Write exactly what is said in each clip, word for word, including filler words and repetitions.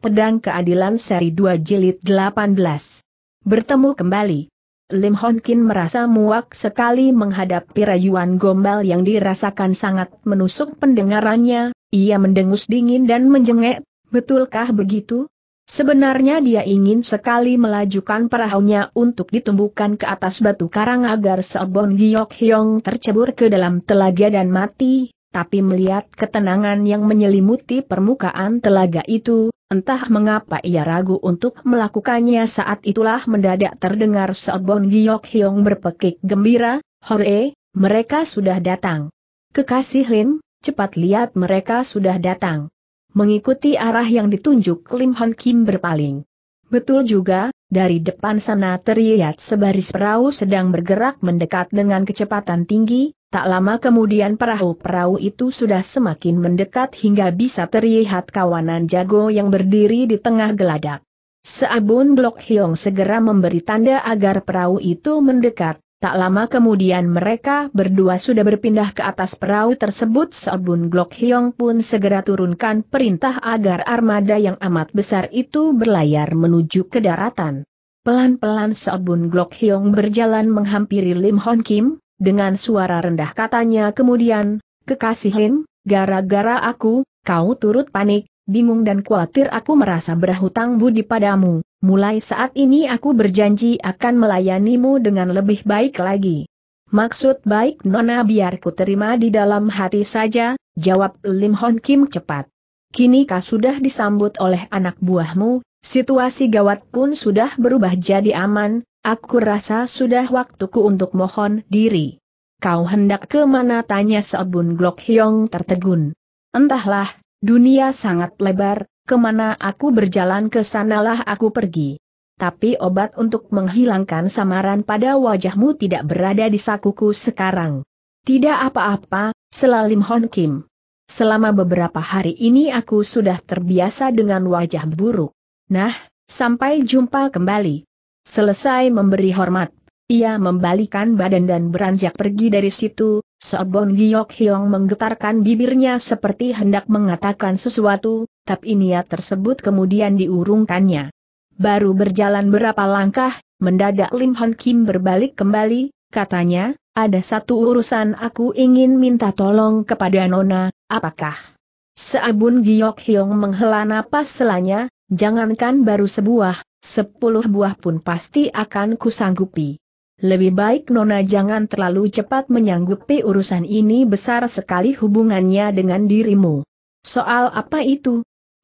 Pedang Keadilan Seri dua Jilid delapan belas. Bertemu kembali. Lim Hon Kin merasa muak sekali menghadapi rayuan gombal yang dirasakan sangat menusuk pendengarannya. Ia mendengus dingin dan menjengek, betulkah begitu? Sebenarnya dia ingin sekali melajukan perahunya untuk ditumbukan ke atas batu karang agar So Bun Giok Hiong tercebur ke dalam telaga dan mati, tapi melihat ketenangan yang menyelimuti permukaan telaga itu, entah mengapa ia ragu untuk melakukannya. Saat itulah mendadak terdengar So Bun Giok Hiong berpekik gembira, "Hore, mereka sudah datang. Kekasih Lim, cepat lihat mereka sudah datang." Mengikuti arah yang ditunjuk, Lim Hon Kin berpaling. Betul juga, dari depan sana terlihat sebaris perahu sedang bergerak mendekat dengan kecepatan tinggi. Tak lama kemudian perahu-perahu itu sudah semakin mendekat hingga bisa terlihat kawanan jago yang berdiri di tengah geladak. So Bun Giok Hiong segera memberi tanda agar perahu itu mendekat. Tak lama kemudian mereka berdua sudah berpindah ke atas perahu tersebut. So Bun Giok Hiong pun segera turunkan perintah agar armada yang amat besar itu berlayar menuju ke daratan. Pelan-pelan So Bun Giok Hiong berjalan menghampiri Lim Hon Kin, dengan suara rendah katanya kemudian, "Kekasih Lim, gara-gara aku, kau turut panik, bingung dan khawatir. Aku merasa berhutang budi padamu. Mulai saat ini aku berjanji akan melayanimu dengan lebih baik lagi." "Maksud baik Nona biar ku terima di dalam hati saja," jawab Lim Hon Kin cepat. "Kini kau sudah disambut oleh anak buahmu, situasi gawat pun sudah berubah jadi aman, aku rasa sudah waktuku untuk mohon diri." "Kau hendak ke mana?" tanya So Bun Giok Hiong tertegun. "Entahlah, dunia sangat lebar. Kemana aku berjalan ke sanalah aku pergi. Tapi obat untuk menghilangkan samaran pada wajahmu tidak berada di sakuku sekarang." "Tidak apa-apa," sela Lim Hon Kin. "Selama beberapa hari ini aku sudah terbiasa dengan wajah buruk. Nah, sampai jumpa kembali." Selesai memberi hormat, ia membalikan badan dan beranjak pergi dari situ. So Bun Giok Hiong menggetarkan bibirnya seperti hendak mengatakan sesuatu, tapi niat tersebut kemudian diurungkannya. Baru berjalan berapa langkah, mendadak Lim Hon Kin berbalik kembali, katanya, "Ada satu urusan aku ingin minta tolong kepada Nona." "Apakah?" So Bun Giok Hiong menghela napas selanya, "Jangankan baru sebuah, sepuluh buah pun pasti akan kusanggupi. Lebih baik Nona jangan terlalu cepat menyanggupi urusan ini, besar sekali hubungannya dengan dirimu." "Soal apa itu?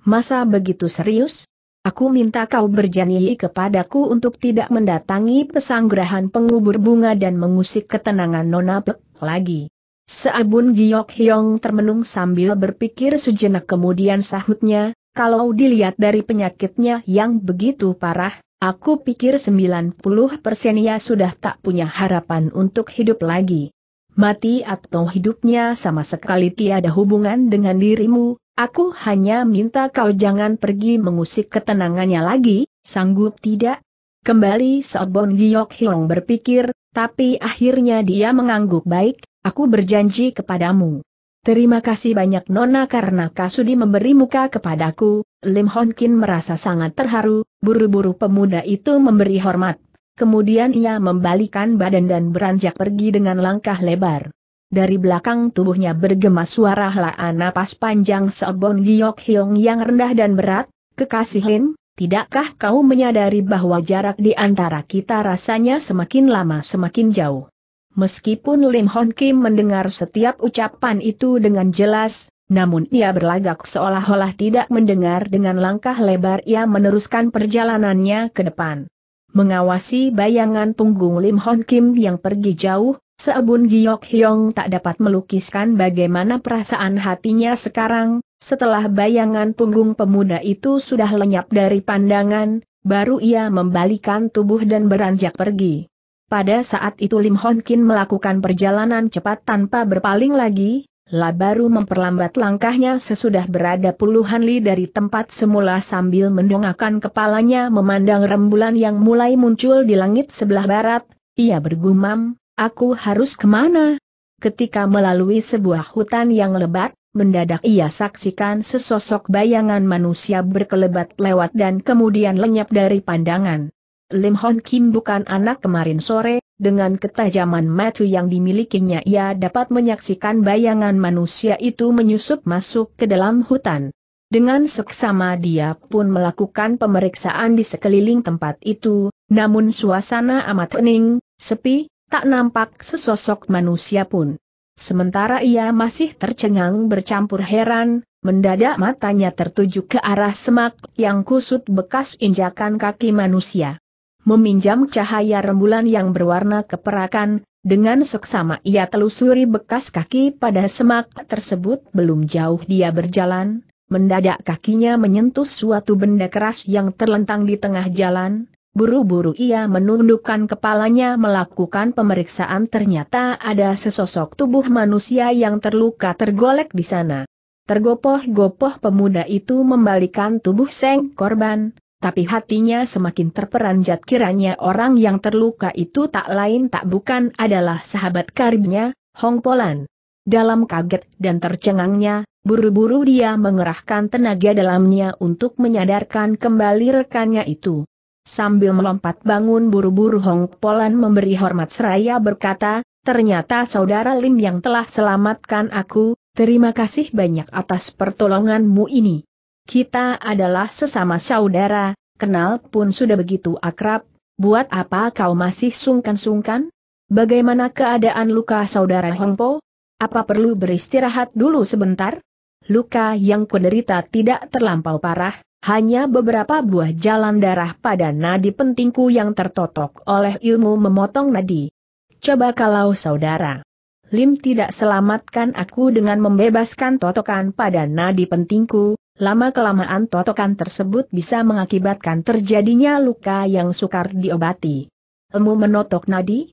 Masa begitu serius? Aku minta kau berjanji kepadaku untuk tidak mendatangi pesanggrahan pengubur bunga dan mengusik ketenangan Nona Pek lagi." So Bun Giok Hiong termenung sambil berpikir sejenak kemudian sahutnya, "Kalau dilihat dari penyakitnya yang begitu parah, aku pikir sembilan puluh persen ia sudah tak punya harapan untuk hidup lagi. Mati atau hidupnya sama sekali tiada hubungan dengan dirimu. Aku hanya minta kau jangan pergi mengusik ketenangannya lagi, sanggup tidak?" Kembali So Bun Giok Hiong berpikir, tapi akhirnya dia mengangguk. "Baik, aku berjanji kepadamu. Terima kasih banyak Nona karena kasudi memberi muka kepadaku." Lim Hon Kin merasa sangat terharu, buru-buru pemuda itu memberi hormat. Kemudian ia membalikan badan dan beranjak pergi dengan langkah lebar. Dari belakang tubuhnya bergema suara helaan napas panjang So Bun Giok Hiong yang rendah dan berat, "Kekasih Lim, tidakkah kau menyadari bahwa jarak di antara kita rasanya semakin lama semakin jauh?" Meskipun Lim Hon Kin mendengar setiap ucapan itu dengan jelas, namun ia berlagak seolah-olah tidak mendengar. Dengan langkah lebar ia meneruskan perjalanannya ke depan. Mengawasi bayangan punggung Lim Hon Kin yang pergi jauh, So Bun Giok Hiong tak dapat melukiskan bagaimana perasaan hatinya sekarang. Setelah bayangan punggung pemuda itu sudah lenyap dari pandangan, baru ia membalikan tubuh dan beranjak pergi. Pada saat itu Lim Hon Kin melakukan perjalanan cepat tanpa berpaling lagi, lah baru memperlambat langkahnya sesudah berada puluhan li dari tempat semula sambil mendongakkan kepalanya memandang rembulan yang mulai muncul di langit sebelah barat. Ia bergumam, "Aku harus kemana?" Ketika melalui sebuah hutan yang lebat, mendadak ia saksikan sesosok bayangan manusia berkelebat lewat dan kemudian lenyap dari pandangan. Lim Hon Kin bukan anak kemarin sore, dengan ketajaman mata yang dimilikinya ia dapat menyaksikan bayangan manusia itu menyusup masuk ke dalam hutan. Dengan seksama dia pun melakukan pemeriksaan di sekeliling tempat itu, namun suasana amat hening, sepi, tak nampak sesosok manusia pun. Sementara ia masih tercengang bercampur heran, mendadak matanya tertuju ke arah semak yang kusut bekas injakan kaki manusia. Meminjam cahaya rembulan yang berwarna keperakan, dengan seksama ia telusuri bekas kaki pada semak tersebut. Belum jauh dia berjalan, mendadak kakinya menyentuh suatu benda keras yang terlentang di tengah jalan. Buru-buru ia menundukkan kepalanya melakukan pemeriksaan. Ternyata ada sesosok tubuh manusia yang terluka tergolek di sana. Tergopoh-gopoh pemuda itu membalikan tubuh sang korban. Tapi hatinya semakin terperanjat, kiranya orang yang terluka itu tak lain tak bukan adalah sahabat karibnya, Hong Polan. Dalam kaget dan tercengangnya, buru-buru dia mengerahkan tenaga dalamnya untuk menyadarkan kembali rekannya itu. Sambil melompat bangun buru-buru Hong Polan memberi hormat seraya berkata, "Ternyata saudara Lim yang telah selamatkan aku, terima kasih banyak atas pertolonganmu ini. Kita adalah sesama saudara, kenal pun sudah begitu akrab, buat apa kau masih sungkan-sungkan? Bagaimana keadaan luka saudara Hong Po? Apa perlu beristirahat dulu sebentar?" Luka yang kuderita tidak terlampau parah, hanya beberapa buah jalan darah pada nadi pentingku yang tertotok oleh ilmu memotong nadi. Coba kalau saudara Lim tidak selamatkan aku dengan membebaskan totokan pada nadi pentingku, lama-kelamaan totokan tersebut bisa mengakibatkan terjadinya luka yang sukar diobati. Ilmu menotok nadi?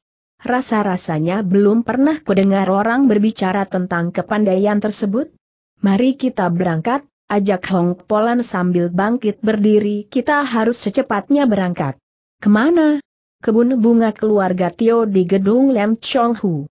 Rasa-rasanya belum pernah kudengar orang berbicara tentang kepandaian tersebut. Mari kita berangkat, ajak Hong Polan sambil bangkit berdiri. Kita harus secepatnya berangkat. Kemana? Kebun bunga keluarga Tio di gedung Lam Chong Hu.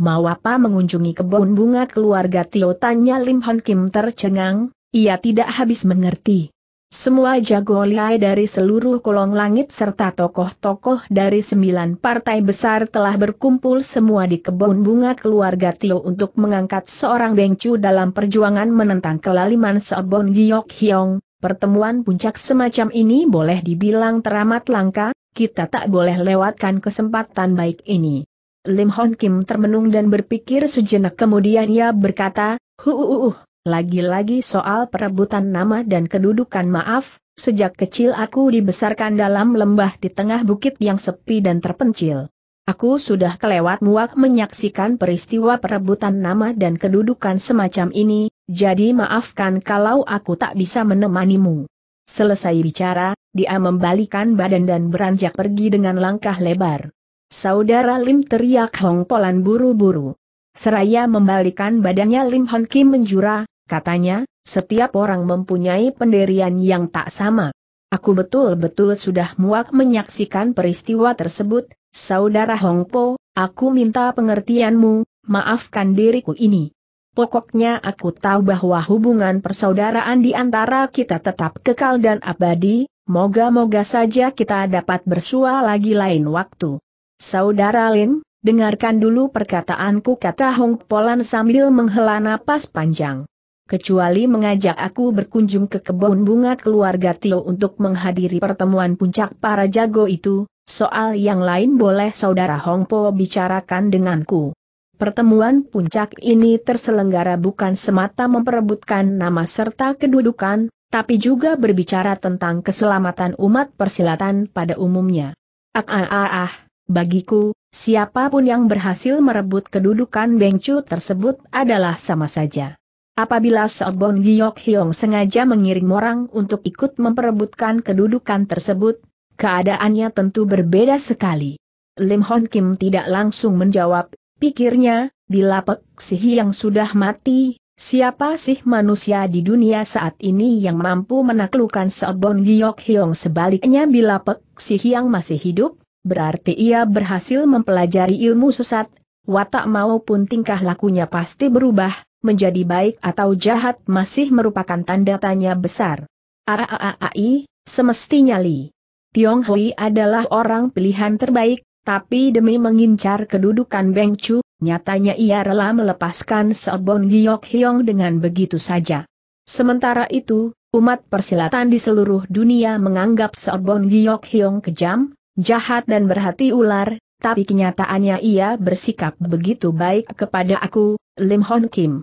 Mau apa mengunjungi kebun bunga keluarga Tio? Tanya Lim Hon Kin tercengang. Ia tidak habis mengerti. Semua jago lihai dari seluruh kolong langit serta tokoh-tokoh dari sembilan partai besar telah berkumpul semua di kebun bunga keluarga Tio untuk mengangkat seorang bengcu dalam perjuangan menentang kelaliman So Bun Giok Hiong. Pertemuan puncak semacam ini boleh dibilang teramat langka, kita tak boleh lewatkan kesempatan baik ini. Lim Hon Kin termenung dan berpikir sejenak, kemudian ia berkata, "Huuuh. Lagi-lagi soal perebutan nama dan kedudukan. Maaf, sejak kecil aku dibesarkan dalam lembah di tengah bukit yang sepi dan terpencil. Aku sudah kelewat muak menyaksikan peristiwa perebutan nama dan kedudukan semacam ini, jadi maafkan kalau aku tak bisa menemanimu." Selesai bicara, dia membalikan badan dan beranjak pergi dengan langkah lebar. "Saudara Lim!" teriak Hong Polan buru-buru. Seraya membalikan badannya Lim Hon Kin menjura. Katanya, "Setiap orang mempunyai pendirian yang tak sama. Aku betul-betul sudah muak menyaksikan peristiwa tersebut. Saudara Hong Po, aku minta pengertianmu, maafkan diriku ini. Pokoknya aku tahu bahwa hubungan persaudaraan di antara kita tetap kekal dan abadi, moga-moga saja kita dapat bersua lagi lain waktu." "Saudara Lim, dengarkan dulu perkataanku," kata Hong Polan sambil menghela napas panjang. "Kecuali mengajak aku berkunjung ke kebun bunga keluarga Tio untuk menghadiri pertemuan puncak para jago itu, soal yang lain boleh saudara Hong Po bicarakan denganku." Pertemuan puncak ini terselenggara bukan semata memperebutkan nama serta kedudukan, tapi juga berbicara tentang keselamatan umat persilatan pada umumnya. Ah ah ah, ah bagiku, siapapun yang berhasil merebut kedudukan bengcu tersebut adalah sama saja. Apabila So Bun Giok Hiong sengaja mengirim orang untuk ikut memperebutkan kedudukan tersebut, keadaannya tentu berbeda sekali. Lim Hon Kin tidak langsung menjawab. Pikirnya, bila Pek Si Hiang sudah mati, siapa sih manusia di dunia saat ini yang mampu menaklukkan So Bun Giok Hiong? Sebaliknya, bila Pek Si Hiang masih hidup, berarti ia berhasil mempelajari ilmu sesat, watak maupun tingkah lakunya pasti berubah. menjadi baik atau jahat masih merupakan tanda tanya besar. Aaai, semestinya Li Tiong Hui adalah orang pilihan terbaik, tapi demi mengincar kedudukan Beng Chu, nyatanya ia rela melepaskan So Bun Giok Hiong dengan begitu saja. Sementara itu, umat persilatan di seluruh dunia menganggap So Bun Giok Hiong kejam, jahat dan berhati ular, tapi kenyataannya ia bersikap begitu baik kepada aku, Lim Hon Kim.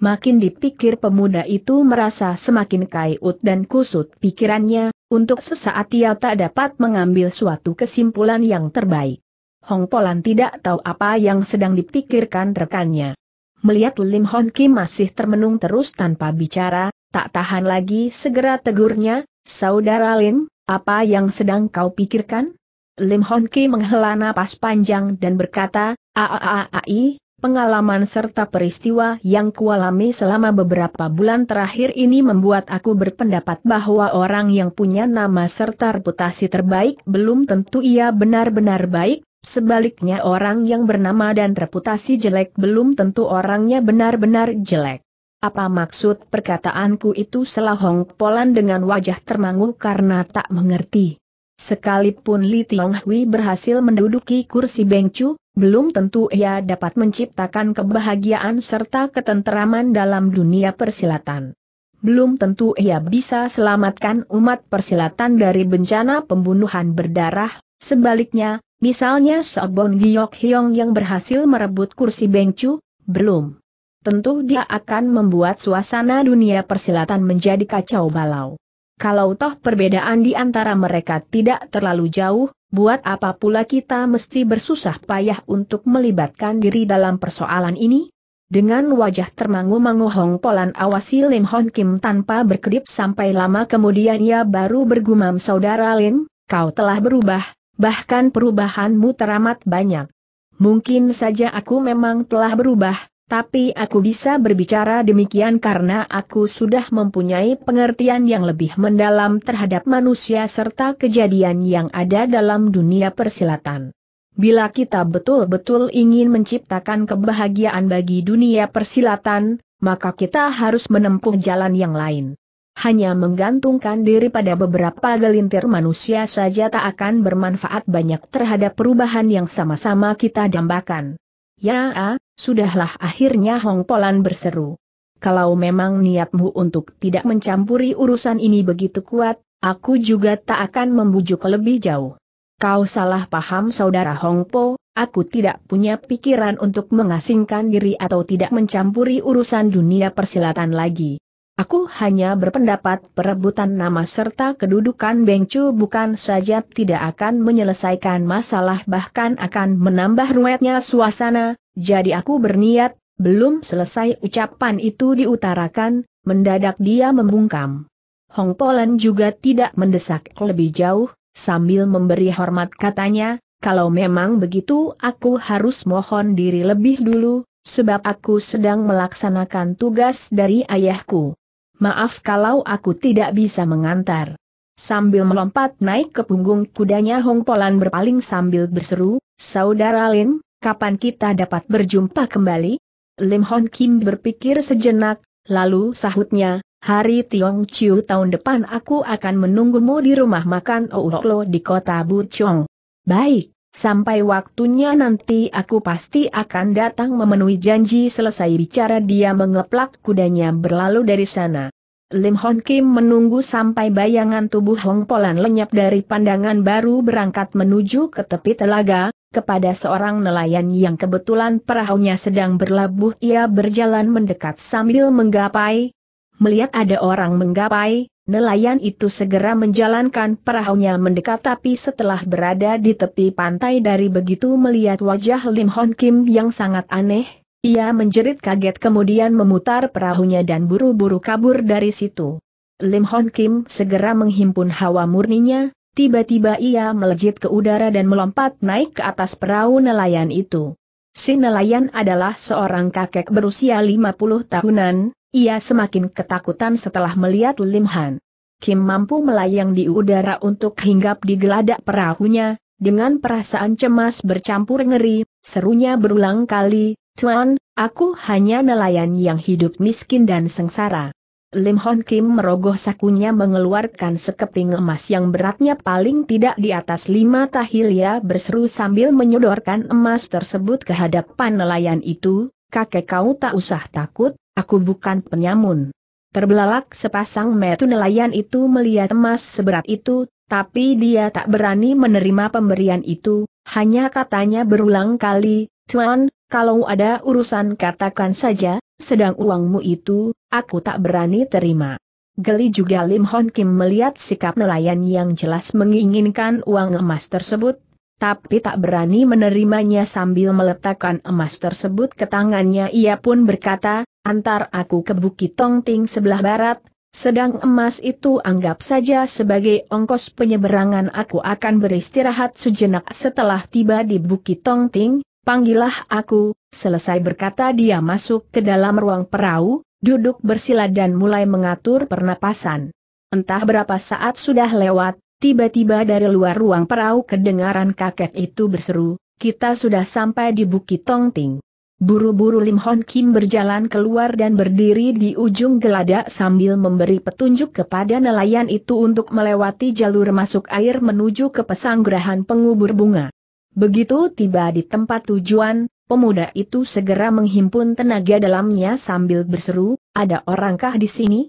Makin dipikir pemuda itu merasa semakin kaiut dan kusut pikirannya, untuk sesaat ia tak dapat mengambil suatu kesimpulan yang terbaik. Hong Polan tidak tahu apa yang sedang dipikirkan rekannya. Melihat Lim Hon Kim masih termenung terus tanpa bicara, tak tahan lagi segera tegurnya, "Saudara Lim, apa yang sedang kau pikirkan?" Lim Hon Kim menghela napas panjang dan berkata, "Aaai, pengalaman serta peristiwa yang kualami selama beberapa bulan terakhir ini membuat aku berpendapat bahwa orang yang punya nama serta reputasi terbaik belum tentu ia benar-benar baik. Sebaliknya orang yang bernama dan reputasi jelek belum tentu orangnya benar-benar jelek." "Apa maksud perkataanku itu?" sela Hong Polan dengan wajah termangu karena tak mengerti. Sekalipun Li Tiong Hui berhasil menduduki kursi Beng Chu, belum tentu ia dapat menciptakan kebahagiaan serta ketenteraman dalam dunia persilatan. Belum tentu ia bisa selamatkan umat persilatan dari bencana pembunuhan berdarah. Sebaliknya, misalnya So Bun Giok Hiong yang berhasil merebut kursi Beng Chu, belum tentu dia akan membuat suasana dunia persilatan menjadi kacau balau. Kalau toh perbedaan di antara mereka tidak terlalu jauh, buat apa pula kita mesti bersusah payah untuk melibatkan diri dalam persoalan ini? Dengan wajah termangu-mangu Hong Polan awasi Lim Hon Kim tanpa berkedip sampai lama kemudian ia baru bergumam, "Saudara Lim, kau telah berubah. Bahkan perubahanmu teramat banyak." "Mungkin saja aku memang telah berubah, tapi aku bisa berbicara demikian karena aku sudah mempunyai pengertian yang lebih mendalam terhadap manusia serta kejadian yang ada dalam dunia persilatan. Bila kita betul-betul ingin menciptakan kebahagiaan bagi dunia persilatan, maka kita harus menempuh jalan yang lain. Hanya menggantungkan diri pada beberapa gelintir manusia saja tak akan bermanfaat banyak terhadap perubahan yang sama-sama kita dambakan." "Ya, sudahlah," akhirnya Hong Polan berseru. "Kalau memang niatmu untuk tidak mencampuri urusan ini begitu kuat, aku juga tak akan membujuk lebih jauh." "Kau salah paham saudara Hong Po, aku tidak punya pikiran untuk mengasingkan diri atau tidak mencampuri urusan dunia persilatan lagi. Aku hanya berpendapat perebutan nama serta kedudukan Beng Chu bukan saja tidak akan menyelesaikan masalah bahkan akan menambah ruwetnya suasana, jadi aku berniat..." Belum selesai ucapan itu diutarakan, mendadak dia membungkam. Hong Polan juga tidak mendesak lebih jauh, sambil memberi hormat katanya, "Kalau memang begitu aku harus mohon diri lebih dulu, sebab aku sedang melaksanakan tugas dari ayahku. Maaf kalau aku tidak bisa mengantar." Sambil melompat naik ke punggung kudanya Hong Polan berpaling sambil berseru, "Saudara Lim, kapan kita dapat berjumpa kembali?" Lim Hon Kim berpikir sejenak, lalu sahutnya, "Hari Tiong Chiu tahun depan aku akan menunggumu di rumah makan Ouhoklo di kota Buchong." "Baik, sampai waktunya nanti aku pasti akan datang memenuhi janji." Selesai bicara dia mengeplak kudanya berlalu dari sana. Lim Hon Kim menunggu sampai bayangan tubuh Hong Polan lenyap dari pandangan baru berangkat menuju ke tepi telaga. Kepada seorang nelayan yang kebetulan perahunya sedang berlabuh ia berjalan mendekat sambil menggapai. Melihat ada orang menggapai, nelayan itu segera menjalankan perahunya mendekat, tapi setelah berada di tepi pantai dari begitu melihat wajah Lim Hon Kim yang sangat aneh, ia menjerit kaget kemudian memutar perahunya dan buru-buru kabur dari situ. Lim Hon Kim segera menghimpun hawa murninya, tiba-tiba ia melejit ke udara dan melompat naik ke atas perahu nelayan itu. Si nelayan adalah seorang kakek berusia lima puluh tahunan. Ia semakin ketakutan setelah melihat Lim Hon Kim mampu melayang di udara untuk hinggap di geladak perahunya, dengan perasaan cemas bercampur ngeri, serunya berulang kali, "Tuan, Aku hanya nelayan yang hidup miskin dan sengsara. Lim Hon Kim merogoh sakunya mengeluarkan sekeping emas yang beratnya paling tidak di atas lima tahilia, berseru sambil menyodorkan emas tersebut ke hadapan nelayan itu, "Kakek, kau tak usah takut, aku bukan penyamun." Terbelalak sepasang mata nelayan itu melihat emas seberat itu, tapi dia tak berani menerima pemberian itu, hanya katanya berulang kali, "Tuan, kalau ada urusan katakan saja, sedang uangmu itu, aku tak berani terima." Geli juga Lim Hon Kim melihat sikap nelayan yang jelas menginginkan uang emas tersebut, tapi tak berani menerimanya. Sambil meletakkan emas tersebut ke tangannya, ia pun berkata, "Antar aku ke Bukit Tongting sebelah barat, sedang emas itu anggap saja sebagai ongkos penyeberangan. Aku akan beristirahat sejenak. Setelah tiba di Bukit Tongting, panggillah aku." Selesai berkata, dia masuk ke dalam ruang perahu, duduk bersila dan mulai mengatur pernapasan. Entah berapa saat sudah lewat, tiba-tiba dari luar ruang perahu kedengaran kakek itu berseru, "Kita sudah sampai di Bukit Tongting." Buru-buru Lim Hon Kim berjalan keluar dan berdiri di ujung geladak sambil memberi petunjuk kepada nelayan itu untuk melewati jalur masuk air menuju ke pesanggrahan pengubur bunga. Begitu tiba di tempat tujuan, pemuda itu segera menghimpun tenaga dalamnya sambil berseru, "Ada orangkah di sini?"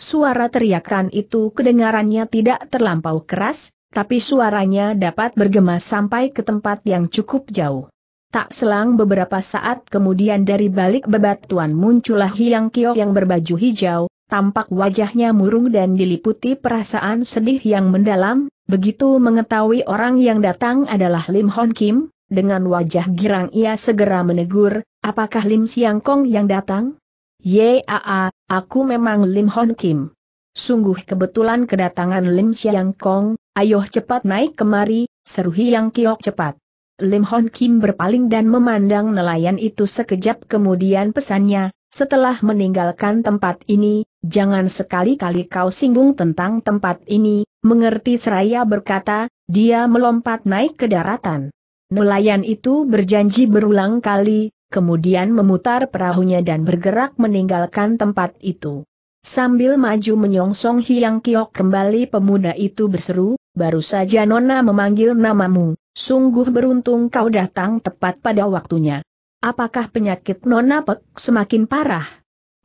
Suara teriakan itu kedengarannya tidak terlampau keras, tapi suaranya dapat bergema sampai ke tempat yang cukup jauh. Tak selang beberapa saat kemudian dari balik bebatuan muncullah Hiang Kiok yang berbaju hijau, tampak wajahnya murung dan diliputi perasaan sedih yang mendalam. Begitu mengetahui orang yang datang adalah Lim Hon Kim, dengan wajah girang ia segera menegur, "Apakah Lim Siang Kong yang datang?" "Yaa, aku memang Lim Hon Kim. Sungguh kebetulan kedatangan Lim Siang Kong, ayo cepat naik kemari," seru Hiang Kiok cepat. Lim Hon Kim berpaling dan memandang nelayan itu sekejap, kemudian pesannya, "Setelah meninggalkan tempat ini, jangan sekali-kali kau singgung tentang tempat ini, mengerti?" Seraya berkata, dia melompat naik ke daratan. Nelayan itu berjanji berulang kali, kemudian memutar perahunya dan bergerak meninggalkan tempat itu. Sambil maju menyongsong Hiang Kiok kembali, pemuda itu berseru, "Baru saja Nona memanggil namamu, sungguh beruntung kau datang tepat pada waktunya. Apakah penyakit Nona Pek semakin parah?"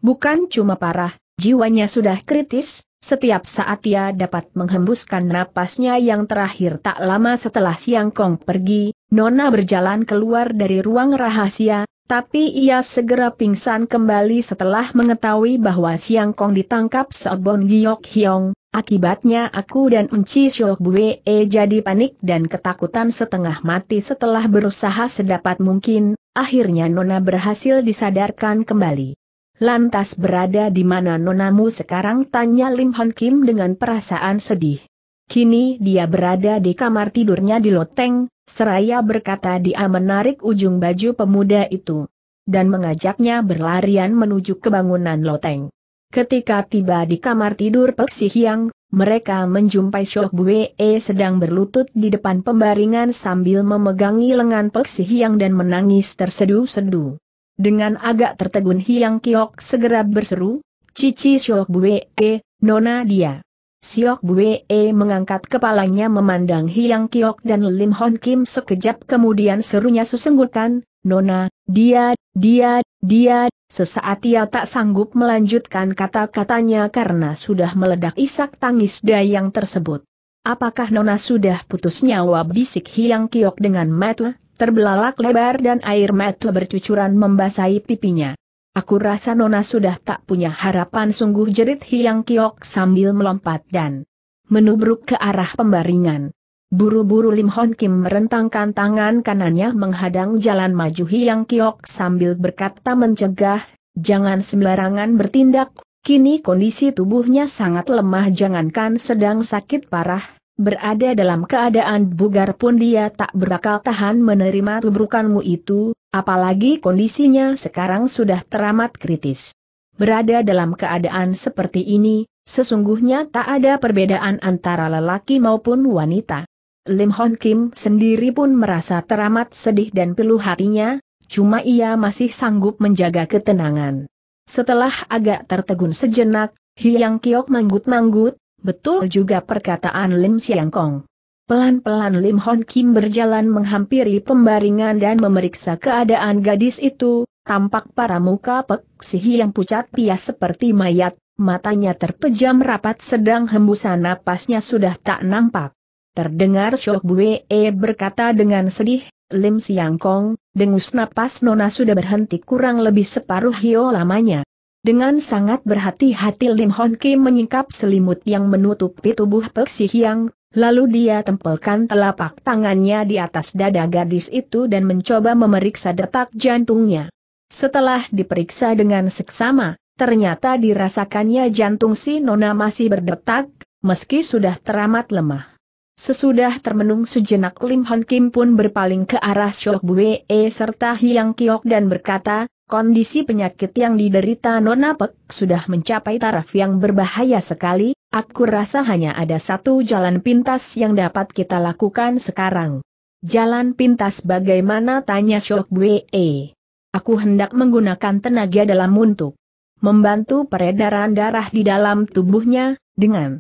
"Bukan cuma parah, jiwanya sudah kritis. Setiap saat ia dapat menghembuskan napasnya yang terakhir." Tak lama setelah Siang Kong pergi, Nona berjalan keluar dari ruang rahasia, tapi ia segera pingsan kembali setelah mengetahui bahwa Siang Kong ditangkap So Bun Giok Hiong. "Akibatnya aku dan Enci Siok Bwee jadi panik dan ketakutan setengah mati. Setelah berusaha sedapat mungkin, akhirnya Nona berhasil disadarkan kembali." "Lantas berada di mana nonamu sekarang?" tanya Lim Hon Kim dengan perasaan sedih. "Kini dia berada di kamar tidurnya di loteng," seraya berkata dia menarik ujung baju pemuda itu dan mengajaknya berlarian menuju ke bangunan loteng. Ketika tiba di kamar tidur Pek Si Hiang, mereka menjumpai Siok Bwee sedang berlutut di depan pembaringan sambil memegangi lengan Pek Si Hiang dan menangis tersedu-sedu. Dengan agak tertegun Hiang Kiok segera berseru, "Cici Siok Bwee, Nona dia." Siok Bwee mengangkat kepalanya memandang Hiang Kiok dan Lim Hon Kim sekejap, kemudian serunya sesenggukan, "Nona, dia, dia, dia." Sesaat ia tak sanggup melanjutkan kata-katanya karena sudah meledak isak tangis dayang tersebut. "Apakah Nona sudah putus nyawa?" bisik Hiang Kiok dengan mata terbelalak lebar dan air mata bercucuran membasahi pipinya. "Aku rasa Nona sudah tak punya harapan sungguh," jerit Hiang Kiok sambil melompat dan menubruk ke arah pembaringan. Buru-buru Lim Hon Kim merentangkan tangan kanannya menghadang jalan maju Hiang Kiok sambil berkata mencegah, "Jangan sembarangan bertindak, kini kondisi tubuhnya sangat lemah, jangankan sedang sakit parah. Berada dalam keadaan bugar pun dia tak berakal tahan menerima tubrukanmu itu, apalagi kondisinya sekarang sudah teramat kritis. Berada dalam keadaan seperti ini, sesungguhnya tak ada perbedaan antara lelaki maupun wanita." Lim Hon Kim sendiri pun merasa teramat sedih dan pilu hatinya, cuma ia masih sanggup menjaga ketenangan. Setelah agak tertegun sejenak, Hiang Kiok manggut-manggut, betul juga perkataan Lim Siang Kong. Pelan-pelan Lim Hon Kin berjalan menghampiri pembaringan dan memeriksa keadaan gadis itu. Tampak para muka Pek Si Hiang pucat pias seperti mayat, matanya terpejam rapat sedang hembusan napasnya sudah tak nampak. Terdengar Siok Bwee berkata dengan sedih, "Lim Siang Kong, dengus napas nona sudah berhenti kurang lebih separuh hio lamanya." Dengan sangat berhati-hati Lim Hon Kin menyingkap selimut yang menutupi tubuh Pek Si Hiang. Lalu dia tempelkan telapak tangannya di atas dada gadis itu dan mencoba memeriksa detak jantungnya. Setelah diperiksa dengan seksama, ternyata dirasakannya jantung si nona masih berdetak, meski sudah teramat lemah. Sesudah termenung sejenak Lim Hon Kin pun berpaling ke arah Siok Bwee serta Hiang Kiok dan berkata, "Kondisi penyakit yang diderita nona Pek sudah mencapai taraf yang berbahaya sekali. Aku rasa hanya ada satu jalan pintas yang dapat kita lakukan sekarang." "Jalan pintas bagaimana?" tanya Siok Bwee. "Aku hendak menggunakan tenaga dalam untuk membantu peredaran darah di dalam tubuhnya. Dengan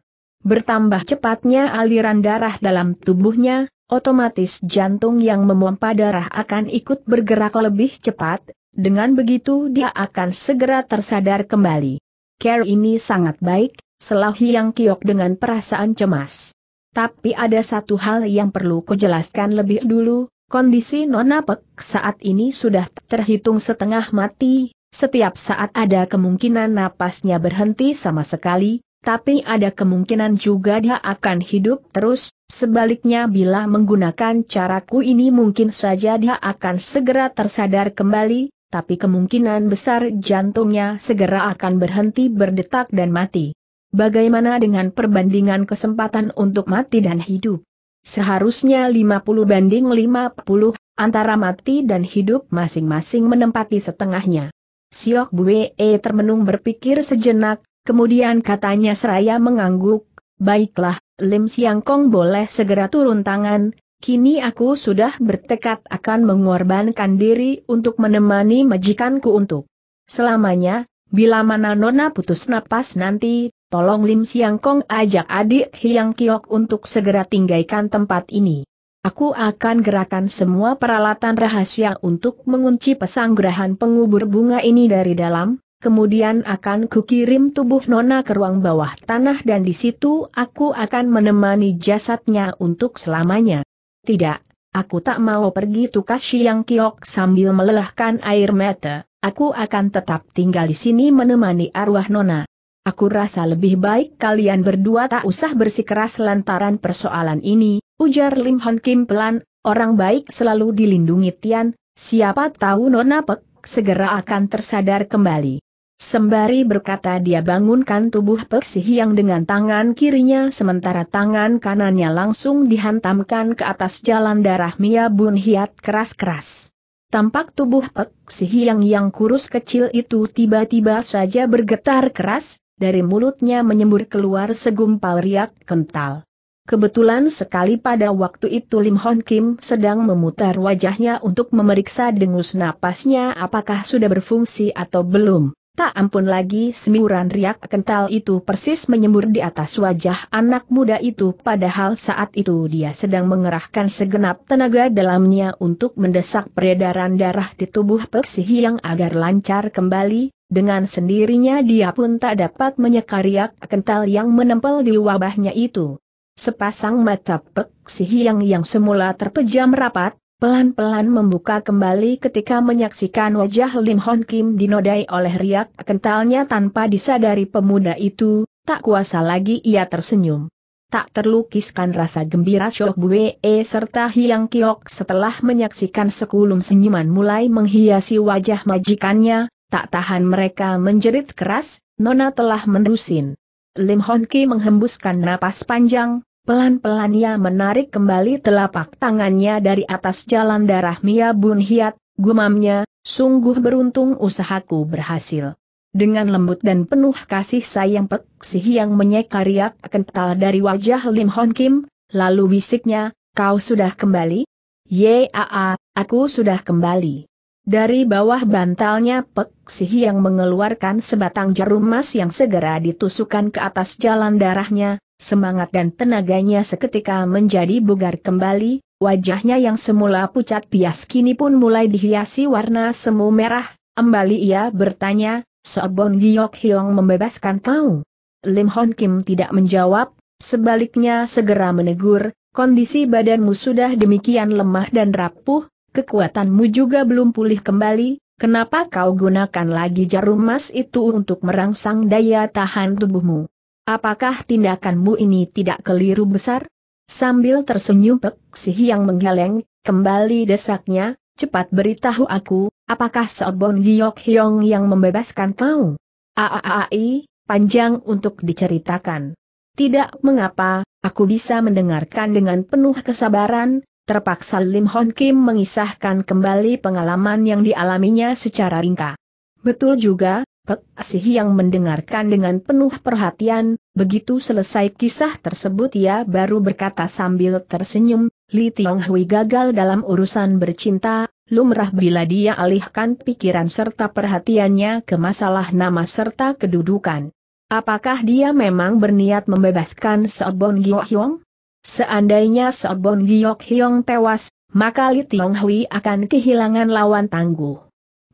bertambah cepatnya aliran darah dalam tubuhnya, otomatis jantung yang memompa darah akan ikut bergerak lebih cepat. Dengan begitu dia akan segera tersadar kembali." "Care ini sangat baik," selah Hiang Kiok dengan perasaan cemas. "Tapi ada satu hal yang perlu kujelaskan lebih dulu, kondisi nona Pek saat ini sudah terhitung setengah mati, setiap saat ada kemungkinan napasnya berhenti sama sekali, tapi ada kemungkinan juga dia akan hidup terus, sebaliknya bila menggunakan caraku ini mungkin saja dia akan segera tersadar kembali, tapi kemungkinan besar jantungnya segera akan berhenti berdetak dan mati. Bagaimana dengan perbandingan kesempatan untuk mati dan hidup? Seharusnya lima puluh banding lima puluh, antara mati dan hidup masing-masing menempati setengahnya." Siok Bwee termenung berpikir sejenak, kemudian katanya seraya mengangguk, "Baiklah, Lim Siang Kong boleh segera turun tangan, kini aku sudah bertekad akan mengorbankan diri untuk menemani majikanku untuk selamanya, bila mana nona putus napas nanti. Tolong Lim Siang Kong ajak adik Hiang Kiok untuk segera tinggalkan tempat ini. Aku akan gerakan semua peralatan rahasia untuk mengunci pesanggrahan pengubur bunga ini dari dalam, kemudian akan kukirim tubuh nona ke ruang bawah tanah dan di situ aku akan menemani jasadnya untuk selamanya." "Tidak, aku tak mau pergi," tukas Hiang Kiok sambil melelahkan air mata, "aku akan tetap tinggal di sini menemani arwah nona. Aku rasa lebih baik kalian berdua tak usah bersikeras lantaran persoalan ini," ujar Lim Hon Kin pelan, "orang baik selalu dilindungi Tian, siapa tahu nona Pek segera akan tersadar kembali." Sembari berkata dia bangunkan tubuh Pek Si Hiang dengan tangan kirinya sementara tangan kanannya langsung dihantamkan ke atas jalan darah Mia Bun Hiat keras-keras. Tampak tubuh Pek Si Hiang yang kurus kecil itu tiba-tiba saja bergetar keras. Dari mulutnya menyembur keluar segumpal riak kental. Kebetulan sekali pada waktu itu Lim Hon Kin sedang memutar wajahnya untuk memeriksa dengus napasnya apakah sudah berfungsi atau belum. Tak ampun lagi semburan riak kental itu persis menyembur di atas wajah anak muda itu padahal saat itu dia sedang mengerahkan segenap tenaga dalamnya untuk mendesak peredaran darah di tubuh Pek Si Hiang agar lancar kembali. Dengan sendirinya dia pun tak dapat menyeka riak kental yang menempel di wabahnya itu. Sepasang mata Pek Si Hiang yang semula terpejam rapat, pelan-pelan membuka kembali ketika menyaksikan wajah Lim Hon Kin dinodai oleh riak kentalnya tanpa disadari pemuda itu, tak kuasa lagi ia tersenyum. Tak terlukiskan rasa gembira Siok Bwee serta Hiang Kiok setelah menyaksikan sekulum senyuman mulai menghiasi wajah majikannya. Tak tahan mereka menjerit keras, "Nona telah mendusin." Lim Hon Kin menghembuskan napas panjang, pelan-pelan ia menarik kembali telapak tangannya dari atas jalan darah Mia Bun Hiat, gumamnya, "Sungguh beruntung usahaku berhasil." Dengan lembut dan penuh kasih sayang Pek Si Hiang menyeka riak kental dari wajah Lim Hon Kin, lalu bisiknya, "Kau sudah kembali?" "Ya, aku sudah kembali." Dari bawah bantalnya Pek Si Hiang mengeluarkan sebatang jarum emas yang segera ditusukkan ke atas jalan darahnya, semangat dan tenaganya seketika menjadi bugar kembali, wajahnya yang semula pucat pias kini pun mulai dihiasi warna semu merah, kembali ia bertanya, So Bun Giok Hiong membebaskan kau? Lim Hon Kin tidak menjawab, sebaliknya segera menegur, kondisi badanmu sudah demikian lemah dan rapuh, kekuatanmu juga belum pulih kembali, kenapa kau gunakan lagi jarum emas itu untuk merangsang daya tahan tubuhmu? Apakah tindakanmu ini tidak keliru besar? Sambil tersenyum Pek Si Hiang menggeleng, kembali desaknya, cepat beritahu aku, apakah So Bun Giok Hiong yang membebaskan kau? Aaai. Panjang untuk diceritakan. Tidak mengapa, aku bisa mendengarkan dengan penuh kesabaran, terpaksa Lim Hon Kin mengisahkan kembali pengalaman yang dialaminya secara ringkas. Betul juga, Pek Si Hiang mendengarkan dengan penuh perhatian, begitu selesai kisah tersebut ia baru berkata sambil tersenyum, Li Tiong Hui gagal dalam urusan bercinta, lumrah bila dia alihkan pikiran serta perhatiannya ke masalah nama serta kedudukan. Apakah dia memang berniat membebaskan So Bun Giok Hiong? Seandainya So Bun Giok Hiong tewas, maka Li Tiong Hui akan kehilangan lawan tangguh.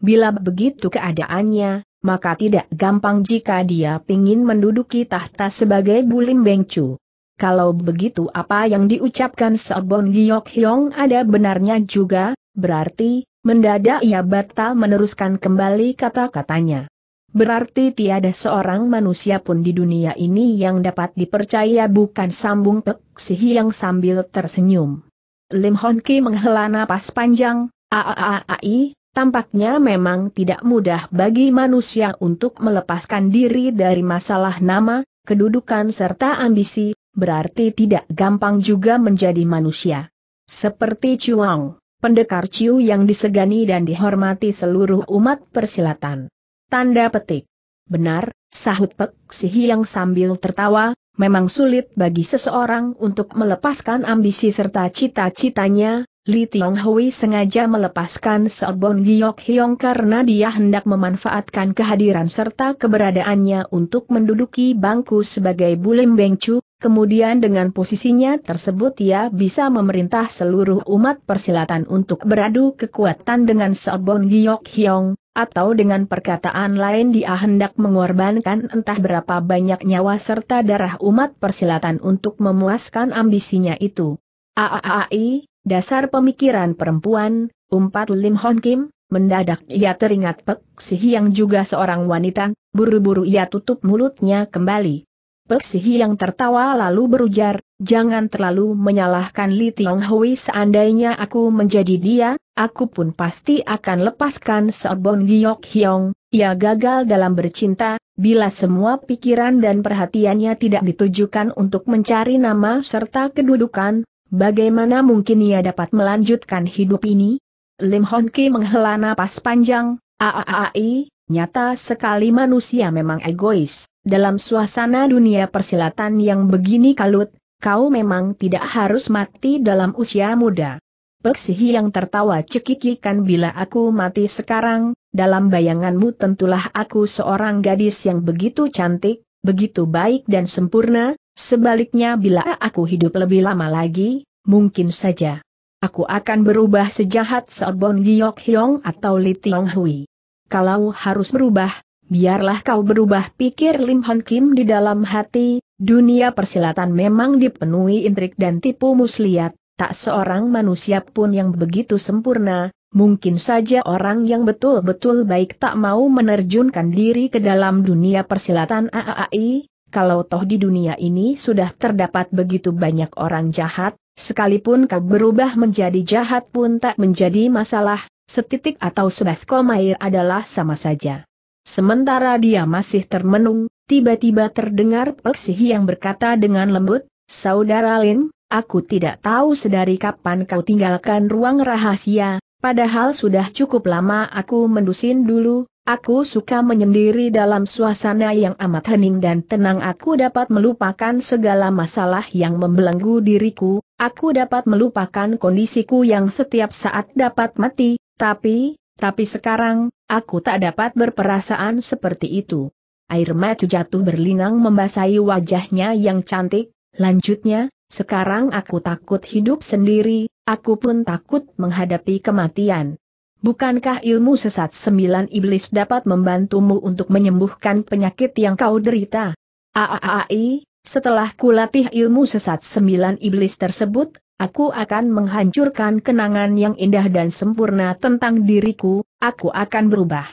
Bila begitu keadaannya, maka tidak gampang jika dia ingin menduduki tahta sebagai Bulim Bengcu. Kalau begitu apa yang diucapkan So Bun Giok Hiong ada benarnya juga, berarti mendadak ia batal meneruskan kembali kata-katanya. Berarti tiada seorang manusia pun di dunia ini yang dapat dipercaya bukan, sambung Pek Si Hiang sambil tersenyum. Lim Hon Kin menghela napas panjang, aaai, tampaknya memang tidak mudah bagi manusia untuk melepaskan diri dari masalah nama, kedudukan serta ambisi, berarti tidak gampang juga menjadi manusia. Seperti Chuang, pendekar Ciu yang disegani dan dihormati seluruh umat persilatan. Tanda petik. Benar, sahut Pek Si Hiang sambil tertawa, memang sulit bagi seseorang untuk melepaskan ambisi serta cita-citanya, Li Tiong Hui sengaja melepaskan So Bun Giok Hiong karena dia hendak memanfaatkan kehadiran serta keberadaannya untuk menduduki bangku sebagai Bulim Bengcu, kemudian dengan posisinya tersebut ia bisa memerintah seluruh umat persilatan untuk beradu kekuatan dengan So Bun Giok Hiong. Atau dengan perkataan lain dia hendak mengorbankan entah berapa banyak nyawa serta darah umat persilatan untuk memuaskan ambisinya itu. Aaai, dasar pemikiran perempuan, umpat Lim Hon Kin, mendadak ia teringat Pek Si Hiang juga seorang wanita, buru-buru ia tutup mulutnya kembali. Pek Si Hiang tertawa lalu berujar, jangan terlalu menyalahkan Li Tiong Hui, seandainya aku menjadi dia, aku pun pasti akan lepaskan So Bun Giok Hiong, ia gagal dalam bercinta, bila semua pikiran dan perhatiannya tidak ditujukan untuk mencari nama serta kedudukan, bagaimana mungkin ia dapat melanjutkan hidup ini? Lim Hon Kin menghela napas panjang, aaai, nyata sekali manusia memang egois. Dalam suasana dunia persilatan yang begini kalut, kau memang tidak harus mati dalam usia muda. Pek Si Hiang tertawa cekikikan, bila aku mati sekarang, dalam bayanganmu tentulah aku seorang gadis yang begitu cantik, begitu baik dan sempurna, sebaliknya bila aku hidup lebih lama lagi, mungkin saja aku akan berubah sejahat So Bun Giok Hiong atau Li Tiong Hui. Kalau harus berubah, biarlah kau berubah, pikir Lim Hon Kin di dalam hati, dunia persilatan memang dipenuhi intrik dan tipu muslihat, tak seorang manusia pun yang begitu sempurna, mungkin saja orang yang betul-betul baik tak mau menerjunkan diri ke dalam dunia persilatan. Aai, kalau toh di dunia ini sudah terdapat begitu banyak orang jahat, sekalipun kau berubah menjadi jahat pun tak menjadi masalah, setitik atau sebaskoma air adalah sama saja. Sementara dia masih termenung, tiba-tiba terdengar Pek Si Hiang berkata dengan lembut, Saudara Lim, aku tidak tahu sedari kapan kau tinggalkan ruang rahasia, padahal sudah cukup lama aku mendusin dulu, aku suka menyendiri dalam suasana yang amat hening dan tenang, aku dapat melupakan segala masalah yang membelenggu diriku, aku dapat melupakan kondisiku yang setiap saat dapat mati, tapi tapi sekarang, aku tak dapat berperasaan seperti itu. Air mata jatuh berlinang membasahi wajahnya yang cantik, lanjutnya, sekarang aku takut hidup sendiri, aku pun takut menghadapi kematian. Bukankah ilmu sesat sembilan iblis dapat membantumu untuk menyembuhkan penyakit yang kau derita? Aai, setelah kulatih ilmu sesat sembilan iblis tersebut, aku akan menghancurkan kenangan yang indah dan sempurna tentang diriku, aku akan berubah.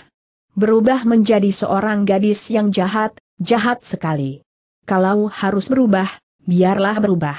Berubah menjadi seorang gadis yang jahat, jahat sekali. Kalau harus berubah, biarlah berubah.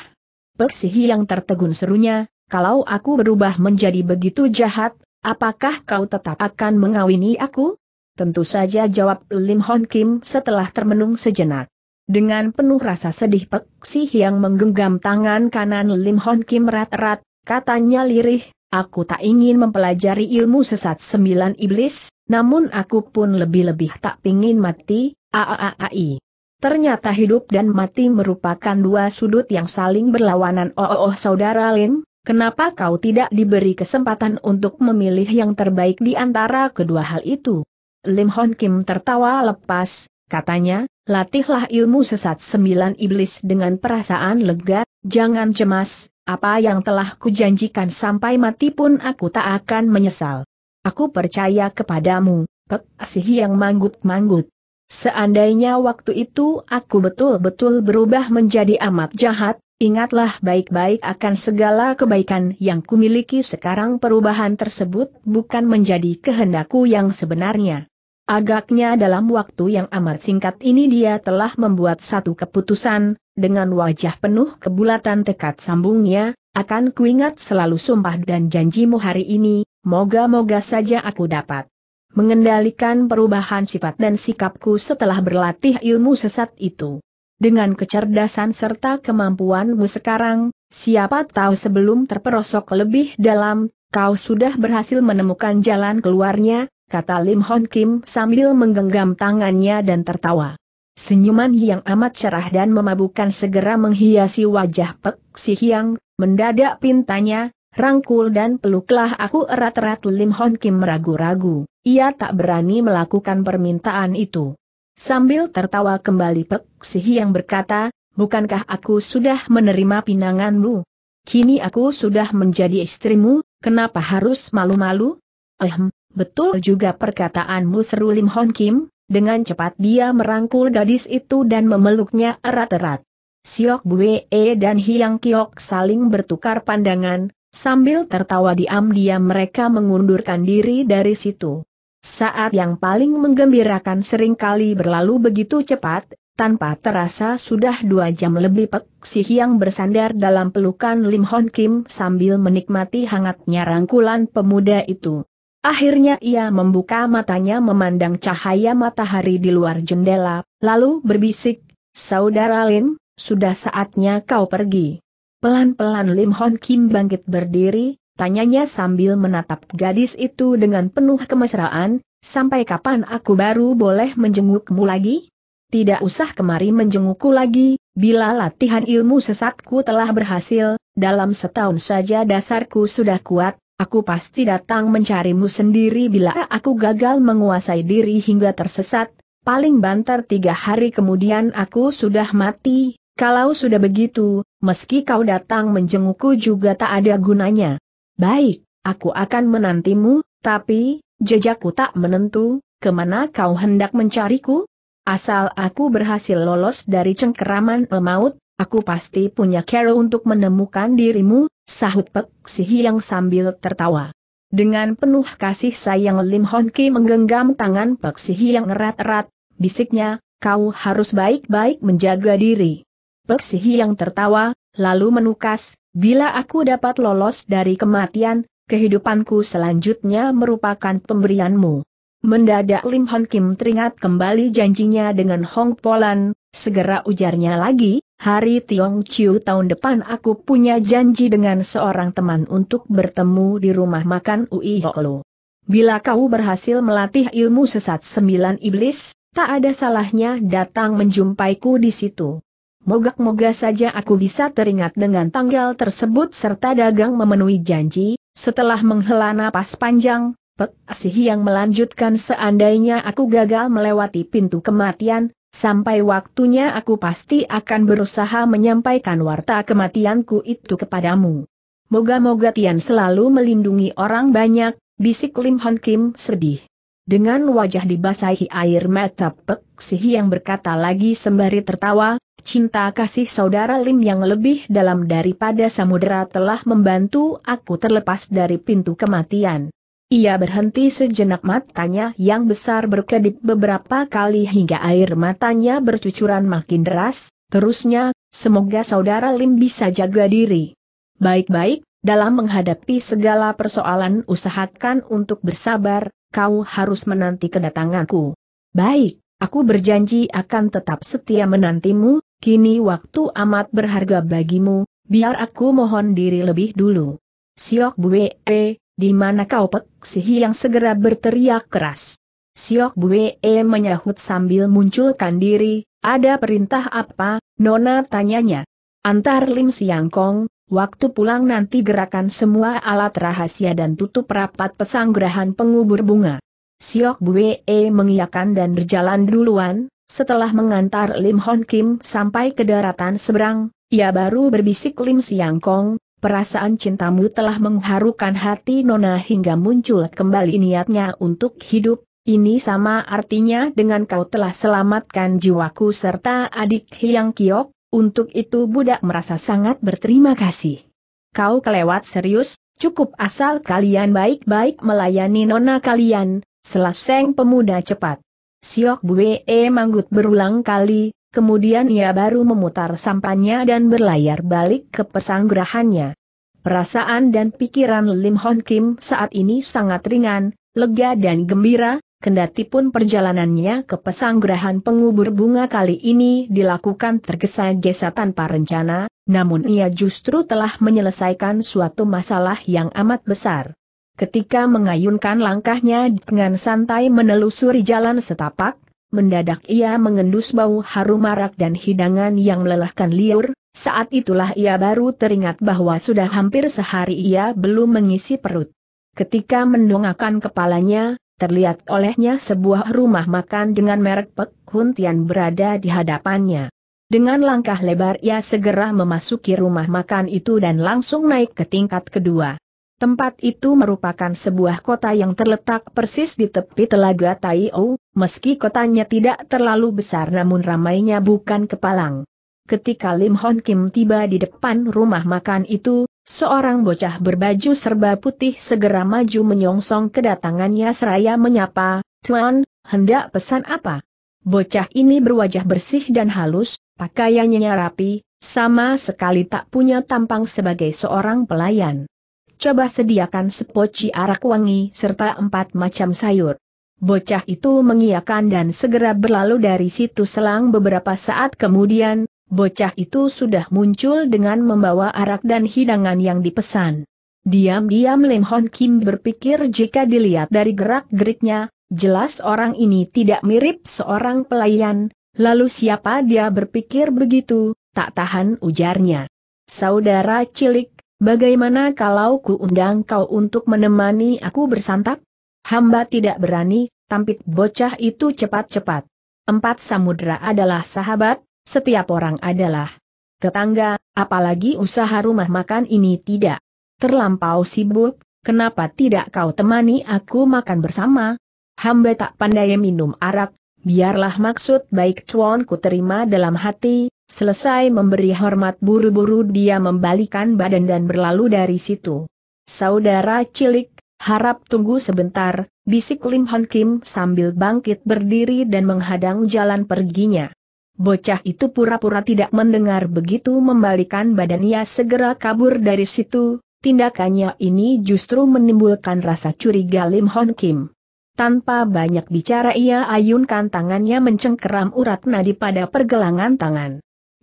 Pek Si Hiang tertegun, serunya, kalau aku berubah menjadi begitu jahat, apakah kau tetap akan mengawini aku? Tentu saja, jawab Lim Hon Kim setelah termenung sejenak. Dengan penuh rasa sedih Pek Si Hiang menggenggam tangan kanan Lim Hon Kim erat-erat, katanya lirih, aku tak ingin mempelajari ilmu sesat sembilan iblis, namun aku pun lebih-lebih tak pingin mati, aaai. Ternyata hidup dan mati merupakan dua sudut yang saling berlawanan. Oh, oh saudara Lim, kenapa kau tidak diberi kesempatan untuk memilih yang terbaik di antara kedua hal itu? Lim Hon Kim tertawa lepas, katanya, latihlah ilmu sesat sembilan iblis dengan perasaan lega, jangan cemas, apa yang telah kujanjikan sampai mati pun aku tak akan menyesal. Aku percaya kepadamu, Pek Si Hiang manggut-manggut. Seandainya waktu itu aku betul-betul berubah menjadi amat jahat, ingatlah baik-baik akan segala kebaikan yang kumiliki sekarang. Perubahan tersebut bukan menjadi kehendakku yang sebenarnya. Agaknya dalam waktu yang amat singkat ini dia telah membuat satu keputusan, dengan wajah penuh kebulatan tekad sambungnya, akan kuingat selalu sumpah dan janjimu hari ini, moga-moga saja aku dapat mengendalikan perubahan sifat dan sikapku setelah berlatih ilmu sesat itu. Dengan kecerdasan serta kemampuanmu sekarang, siapa tahu sebelum terperosok lebih dalam, kau sudah berhasil menemukan jalan keluarnya, kata Lim Hon Kim sambil menggenggam tangannya dan tertawa. Senyuman yang amat cerah dan memabukkan segera menghiasi wajah Pek Si Hiang, mendadak pintanya, rangkul dan peluklah aku erat-erat. Lim Hon Kim ragu-ragu, ia tak berani melakukan permintaan itu. Sambil tertawa kembali Pek Si Hiang berkata, bukankah aku sudah menerima pinanganmu? Kini aku sudah menjadi istrimu, kenapa harus malu-malu? Ehm. Betul juga perkataanmu, seru Lim Hon Kim, dengan cepat dia merangkul gadis itu dan memeluknya erat-erat. Siok Bwee dan Hiang Kiok saling bertukar pandangan, sambil tertawa diam-diam mereka mengundurkan diri dari situ. Saat yang paling menggembirakan seringkali berlalu begitu cepat, tanpa terasa sudah dua jam lebih Pek Si Hiang bersandar dalam pelukan Lim Hon Kim sambil menikmati hangatnya rangkulan pemuda itu. Akhirnya ia membuka matanya memandang cahaya matahari di luar jendela, lalu berbisik, saudara Lim, sudah saatnya kau pergi. Pelan-pelan Lim Hon Kim bangkit berdiri, tanyanya sambil menatap gadis itu dengan penuh kemesraan, sampai kapan aku baru boleh menjengukmu lagi? Tidak usah kemari menjengukku lagi, bila latihan ilmu sesatku telah berhasil, dalam setahun saja dasarku sudah kuat. Aku pasti datang mencarimu sendiri bila aku gagal menguasai diri hingga tersesat, paling banter tiga hari kemudian aku sudah mati, kalau sudah begitu, meski kau datang menjengukku juga tak ada gunanya. Baik, aku akan menantimu, tapi, jejakku tak menentu, kemana kau hendak mencariku? Asal aku berhasil lolos dari cengkeraman maut, aku pasti punya cara untuk menemukan dirimu, sahut Pek Si Hiang sambil tertawa. Dengan penuh kasih sayang Lim Hon Kim menggenggam tangan Pek Si Hiang erat-erat, bisiknya, kau harus baik-baik menjaga diri. Pek Si Hiang tertawa, lalu menukas, bila aku dapat lolos dari kematian, kehidupanku selanjutnya merupakan pemberianmu. Mendadak Lim Hon Kim teringat kembali janjinya dengan Hong Polan, segera ujarnya lagi. Hari Tiong Chiu tahun depan aku punya janji dengan seorang teman untuk bertemu di rumah makan Ui Hoklo. Bila kau berhasil melatih ilmu sesat sembilan iblis, tak ada salahnya datang menjumpaiku di situ. Moga-moga saja aku bisa teringat dengan tanggal tersebut serta dagang memenuhi janji. Setelah menghela napas panjang, Pek Si Hiang melanjutkan, seandainya aku gagal melewati pintu kematian, sampai waktunya aku pasti akan berusaha menyampaikan warta kematianku itu kepadamu. Moga-moga Tian selalu melindungi orang banyak, bisik Lim Hon Kim sedih. Dengan wajah dibasahi air mata, Pek Si Hiang berkata lagi sembari tertawa, cinta kasih saudara Lim yang lebih dalam daripada samudera telah membantu aku terlepas dari pintu kematian. Ia berhenti sejenak, matanya yang besar berkedip beberapa kali hingga air matanya bercucuran makin deras, terusnya, semoga saudara Lim bisa jaga diri baik-baik, dalam menghadapi segala persoalan usahakan untuk bersabar, kau harus menanti kedatanganku. Baik, aku berjanji akan tetap setia menantimu, kini waktu amat berharga bagimu, biar aku mohon diri lebih dulu. Siok Bwee, di mana kau? Pek Si Hiang segera berteriak keras. Siok Bwee menyahut sambil munculkan diri, ada perintah apa, Nona? Tanyanya. Antar Lim Siang Kong, waktu pulang nanti gerakan semua alat rahasia dan tutup rapat pesanggerahan pengubur bunga. Siok Bwee mengiyakan dan berjalan duluan, setelah mengantar Lim Hon Kim sampai ke daratan seberang, ia baru berbisik, Lim Siang Kong, perasaan cintamu telah mengharukan hati Nona hingga muncul kembali niatnya untuk hidup, ini sama artinya dengan kau telah selamatkan jiwaku serta adik Hiang Kiok, untuk itu budak merasa sangat berterima kasih. Kau kelewat serius, cukup asal kalian baik-baik melayani Nona kalian, seleseng pemuda cepat. Siok Bwee manggut berulang kali, kemudian ia baru memutar sampannya dan berlayar balik ke pesanggerahannya. Perasaan dan pikiran Lim Hon Kim saat ini sangat ringan, lega dan gembira, kendati pun perjalanannya ke pesanggerahan pengubur bunga kali ini dilakukan tergesa-gesa tanpa rencana, namun ia justru telah menyelesaikan suatu masalah yang amat besar. Ketika mengayunkan langkahnya dengan santai menelusuri jalan setapak, mendadak ia mengendus bau harum arak dan hidangan yang melelahkan liur, saat itulah ia baru teringat bahwa sudah hampir sehari ia belum mengisi perut. Ketika mendongakkan kepalanya, terlihat olehnya sebuah rumah makan dengan merek Pek Hun Tian berada di hadapannya. Dengan langkah lebar ia segera memasuki rumah makan itu dan langsung naik ke tingkat kedua. Tempat itu merupakan sebuah kota yang terletak persis di tepi telaga Taiou, meski kotanya tidak terlalu besar namun ramainya bukan kepalang. Ketika Lim Hon Kim tiba di depan rumah makan itu, seorang bocah berbaju serba putih segera maju menyongsong kedatangannya seraya menyapa, "Tuan, hendak pesan apa?" Bocah ini berwajah bersih dan halus, pakaiannya rapi, sama sekali tak punya tampang sebagai seorang pelayan. "Coba sediakan sepoci arak wangi serta empat macam sayur." Bocah itu mengiyakan dan segera berlalu dari situ. Selang beberapa saat kemudian, bocah itu sudah muncul dengan membawa arak dan hidangan yang dipesan. Diam-diam Lim Hon Kim berpikir, jika dilihat dari gerak-geriknya, jelas orang ini tidak mirip seorang pelayan, lalu siapa dia berpikir begitu, tak tahan ujarnya. "Saudara cilik, bagaimana kalau ku undang kau untuk menemani aku bersantap?" "Hamba tidak berani," tampit bocah itu cepat-cepat. "Empat samudera adalah sahabat, setiap orang adalah tetangga, apalagi usaha rumah makan ini tidak terlampau sibuk, kenapa tidak kau temani aku makan bersama?" "Hamba tak pandai minum arak, biarlah maksud baik Tuan ku terima dalam hati." Selesai memberi hormat, buru-buru dia membalikan badan dan berlalu dari situ. "Saudara cilik, harap tunggu sebentar," bisik Lim Hon Kim sambil bangkit berdiri dan menghadang jalan perginya. Bocah itu pura-pura tidak mendengar, begitu membalikan badan ia segera kabur dari situ. Tindakannya ini justru menimbulkan rasa curiga Lim Hon Kim. Tanpa banyak bicara ia ayunkan tangannya mencengkeram urat nadi pada pergelangan tangan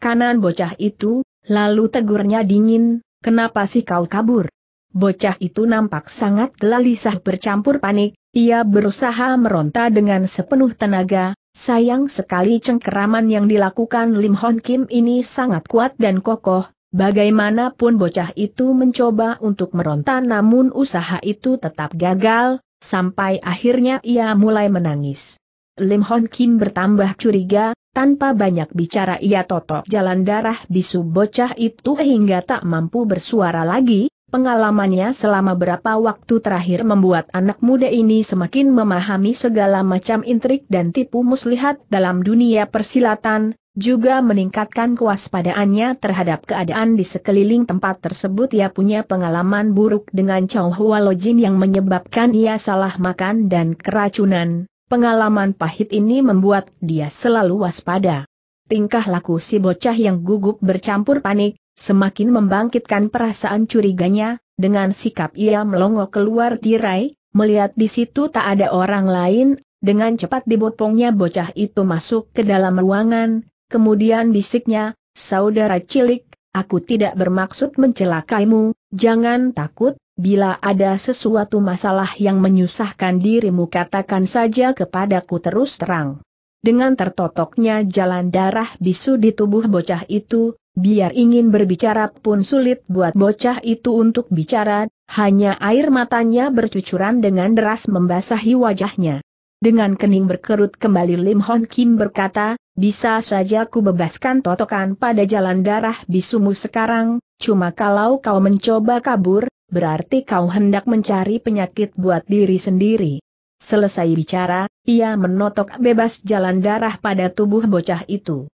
kanan bocah itu, lalu tegurnya dingin, "Kenapa sih kau kabur?" Bocah itu nampak sangat gelisah bercampur panik, ia berusaha meronta dengan sepenuh tenaga, sayang sekali cengkeraman yang dilakukan Lim Hon Kim ini sangat kuat dan kokoh, bagaimanapun bocah itu mencoba untuk meronta namun usaha itu tetap gagal, sampai akhirnya ia mulai menangis. Lim Hon Kin bertambah curiga, tanpa banyak bicara ia totok jalan darah bisu bocah itu hingga tak mampu bersuara lagi. Pengalamannya selama berapa waktu terakhir membuat anak muda ini semakin memahami segala macam intrik dan tipu muslihat dalam dunia persilatan, juga meningkatkan kewaspadaannya terhadap keadaan di sekeliling tempat tersebut. Ia punya pengalaman buruk dengan Chow Hua Lo Jin yang menyebabkan ia salah makan dan keracunan. Pengalaman pahit ini membuat dia selalu waspada. Tingkah laku si bocah yang gugup bercampur panik semakin membangkitkan perasaan curiganya. Dengan sikap ia melongo keluar tirai, melihat di situ tak ada orang lain, dengan cepat dibopongnya bocah itu masuk ke dalam ruangan, kemudian bisiknya, "Saudara cilik, aku tidak bermaksud mencelakaimu, jangan takut, bila ada sesuatu masalah yang menyusahkan dirimu katakan saja kepadaku terus terang." Dengan tertotoknya jalan darah bisu di tubuh bocah itu, biar ingin berbicara pun sulit buat bocah itu untuk bicara, hanya air matanya bercucuran dengan deras membasahi wajahnya. Dengan kening berkerut kembali Lim Hon Kin berkata, "Bisa saja ku bebaskan totokan pada jalan darah bisumu sekarang, cuma kalau kau mencoba kabur, berarti kau hendak mencari penyakit buat diri sendiri." Selesai bicara, ia menotok bebas jalan darah pada tubuh bocah itu.